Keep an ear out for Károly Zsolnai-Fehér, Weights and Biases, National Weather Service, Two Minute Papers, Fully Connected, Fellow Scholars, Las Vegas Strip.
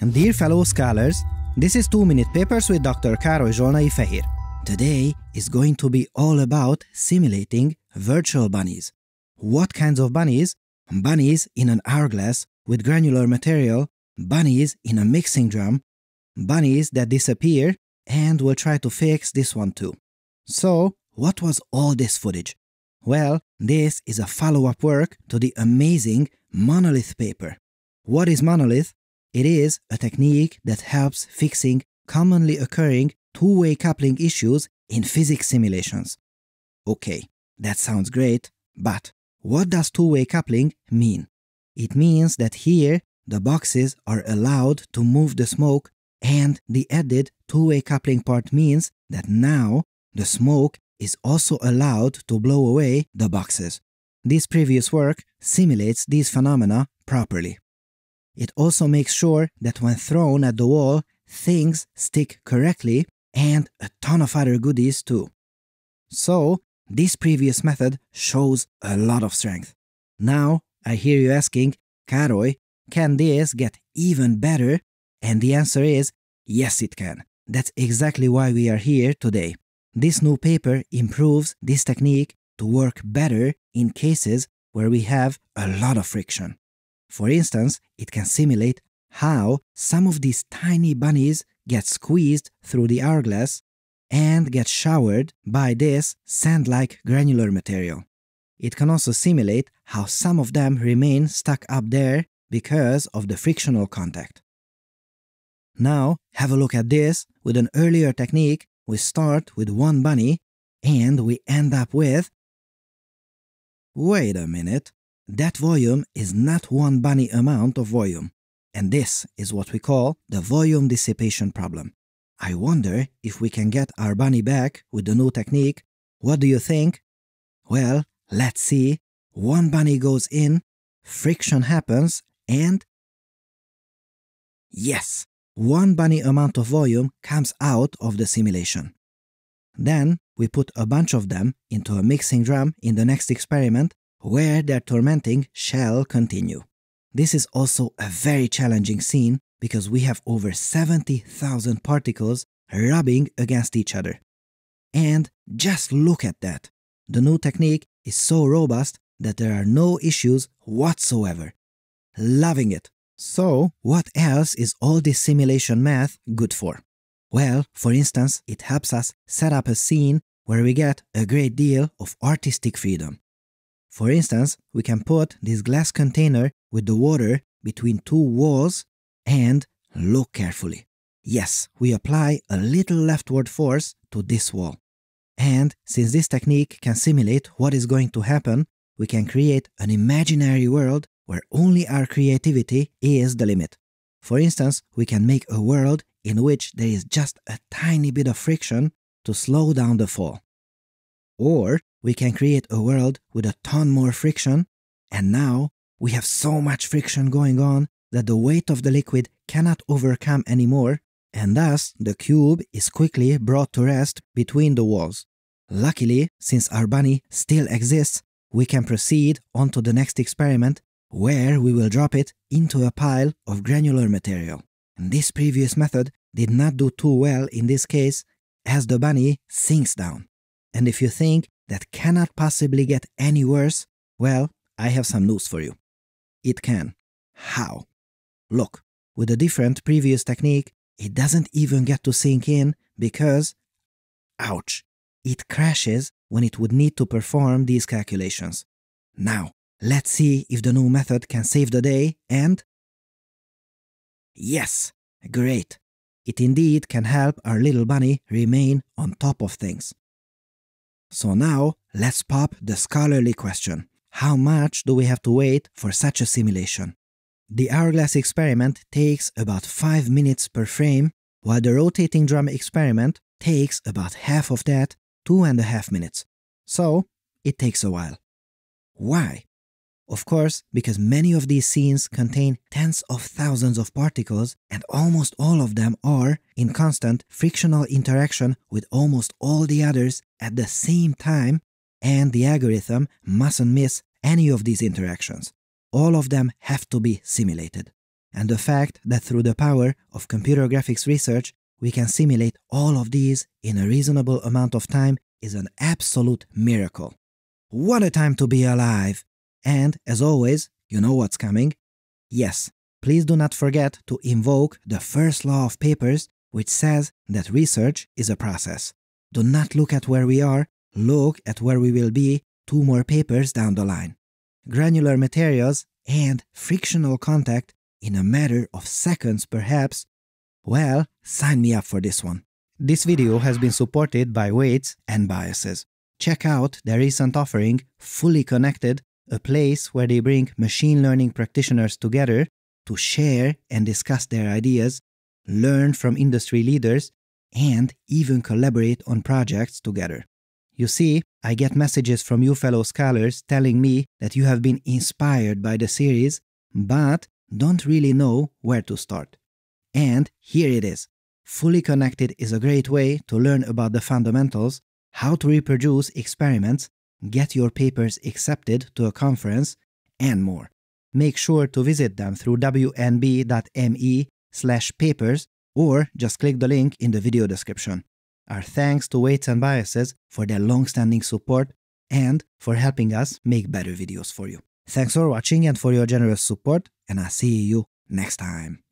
And dear fellow scholars, this is 2 Minute Papers with Dr. Károly Zsolnai-Fehér. Today is going to be all about simulating virtual bunnies. What kinds of bunnies? Bunnies in an hourglass with granular material, bunnies in a mixing drum, bunnies that disappear, and we'll try to fix this one too. So, what was all this footage? Well, this is a follow-up work to the amazing monolith paper. What is monolith? It is a technique that helps fixing commonly occurring two-way coupling issues in physics simulations. Okay, that sounds great, but what does two-way coupling mean? It means that here the boxes are allowed to move the smoke, and the added two-way coupling part means that now the smoke is also allowed to blow away the boxes. This previous work simulates these phenomena properly. It also makes sure that when thrown at the wall, things stick correctly, and a ton of other goodies too. So, this previous method shows a lot of strength. Now, I hear you asking, Károly, can this get even better? And the answer is, yes it can. That's exactly why we are here today. This new paper improves this technique to work better in cases where we have a lot of friction. For instance, it can simulate how some of these tiny bunnies get squeezed through the hourglass and get showered by this sand-like granular material. It can also simulate how some of them remain stuck up there because of the frictional contact. Now, have a look at this with an earlier technique. We start with one bunny, and we end up with… Wait a minute, that volume is not one bunny amount of volume. And this is what we call the volume dissipation problem. I wonder if we can get our bunny back with the new technique. What do you think? Well, let's see. One bunny goes in, friction happens, and… Yes! One bunny amount of volume comes out of the simulation. Then we put a bunch of them into a mixing drum in the next experiment, where their tormenting shall continue. This is also a very challenging scene because we have over 70,000 particles rubbing against each other. And just look at that! The new technique is so robust that there are no issues whatsoever. Loving it! So, what else is all this simulation math good for? Well, for instance, it helps us set up a scene where we get a great deal of artistic freedom. For instance, we can put this glass container with the water between two walls and look carefully. Yes, we apply a little leftward force to this wall. And since this technique can simulate what is going to happen, we can create an imaginary world where only our creativity is the limit. For instance, we can make a world in which there is just a tiny bit of friction to slow down the fall. Or we can create a world with a ton more friction, and now we have so much friction going on that the weight of the liquid cannot overcome anymore, and thus the cube is quickly brought to rest between the walls. Luckily, since our bunny still exists, we can proceed on to the next experiment, where we will drop it into a pile of granular material. This previous method did not do too well in this case, as the bunny sinks down. And if you think that cannot possibly get any worse, well, I have some news for you. It can. How? Look, with a different previous technique, it doesn't even get to sink in because… ouch! It crashes when it would need to perform these calculations. Now, let's see if the new method can save the day and… Yes! Great! It indeed can help our little bunny remain on top of things. So now, let's pop the scholarly question. How much do we have to wait for such a simulation? The hourglass experiment takes about 5 minutes per frame, while the rotating drum experiment takes about half of that, 2.5 minutes. So, it takes a while. Why? Of course, because many of these scenes contain tens of thousands of particles, and almost all of them are in constant frictional interaction with almost all the others at the same time, and the algorithm mustn't miss any of these interactions. All of them have to be simulated. and the fact that through the power of computer graphics research, we can simulate all of these in a reasonable amount of time is an absolute miracle. What a time to be alive! And, as always, you know what's coming. Yes, please do not forget to invoke the first law of papers, which says that research is a process. Do not look at where we are, look at where we will be 2 more papers down the line. Granular materials and frictional contact in a matter of seconds perhaps. Well, sign me up for this one. This video has been supported by Weights and Biases. Check out their recent offering, Fully Connected, a place where they bring machine learning practitioners together to share and discuss their ideas, learn from industry leaders, and even collaborate on projects together. You see, I get messages from you fellow scholars telling me that you have been inspired by the series, but don't really know where to start. And here it is. Fully Connected is a great way to learn about the fundamentals, how to reproduce experiments, get your papers accepted to a conference, and more. Make sure to visit them through wnb.me/papers or just click the link in the video description. Our thanks to Weights and Biases for their long-standing support and for helping us make better videos for you. Thanks for watching and for your generous support, and I'll see you next time.